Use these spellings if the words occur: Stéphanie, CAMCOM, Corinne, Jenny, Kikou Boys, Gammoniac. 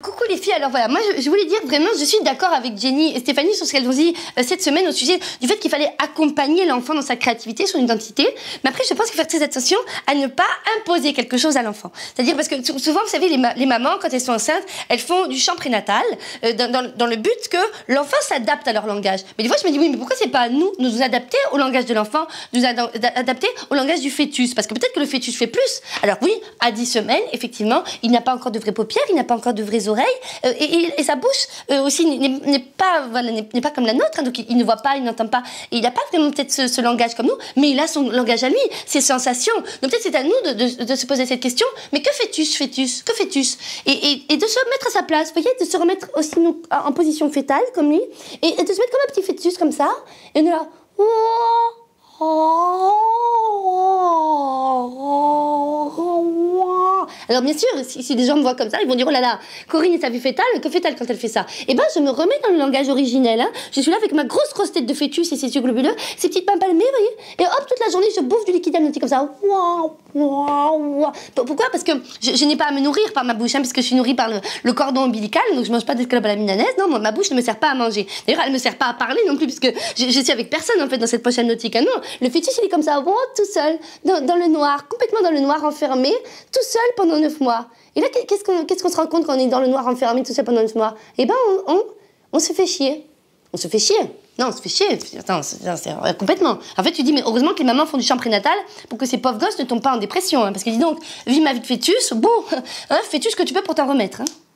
Coucou les filles, alors voilà, moi je voulais dire vraiment je suis d'accord avec Jenny et Stéphanie sur ce qu'elles ont dit cette semaine au sujet du fait qu'il fallait accompagner l'enfant dans sa créativité, son identité, mais après je pense qu'il faut faire très attention à ne pas imposer quelque chose à l'enfant, c'est-à-dire parce que souvent vous savez les mamans quand elles sont enceintes elles font du chant prénatal dans le but que l'enfant s'adapte à leur langage, mais des fois je me dis oui mais pourquoi c'est pas à nous nous adapter au langage de l'enfant, nous adapter au langage du fœtus, parce que peut-être que le fœtus fait plus, alors oui à 10 semaines effectivement il n'a pas encore de vraies paupières, il n'a pas encore de vraies oreilles et sa bouche aussi n'est pas, voilà, pas comme la nôtre, hein, donc il ne voit pas, il n'entend pas, et il n'a pas vraiment peut-être ce langage comme nous, mais il a son langage à lui, ses sensations, donc peut-être c'est à nous de se poser cette question, mais que fais-tu, et de se mettre à sa place, vous voyez, de se remettre aussi nous, en position fétale comme lui, et de se mettre comme un petit fœtus comme ça, et on est là . Alors bien sûr, si des gens me voient comme ça, ils vont dire oh là là, Corinne et sa vie fétale, que fait-elle quand elle fait ça? Eh ben, je me remets dans le langage originel. Hein. Je suis là avec ma grosse tête de fœtus et ses yeux globuleux, ses petites mains palmées, vous voyez. Et hop, toute la journée, je bouffe du liquide amniotique comme ça. Pourquoi? Parce que je n'ai pas à me nourrir par ma bouche, hein, parce que je suis nourrie par le cordon ombilical, donc je mange pas d'escalopalaminanaise. Non, moi, ma bouche ne me sert pas à manger. D'ailleurs, elle me sert pas à parler non plus, parce que je suis avec personne en fait dans cette poche amniotique. Hein. Non, le fœtus il est comme ça, tout seul, dans le noir, complètement dans le noir, enfermé, tout seul pendant 9 mois. Et là, qu'est-ce qu'on se rend compte quand on est dans le noir enfermé tout ça pendant 9 mois? Eh ben, on se fait chier. On se fait chier. Non, on se fait chier. Attends, complètement. En fait, tu dis, mais heureusement que les mamans font du chant prénatal pour que ces pauvres gosses ne tombent pas en dépression. Hein, parce que dis donc, vis ma vie de fœtus, bon, hein, fœtus que tu peux pour t'en remettre. Hein.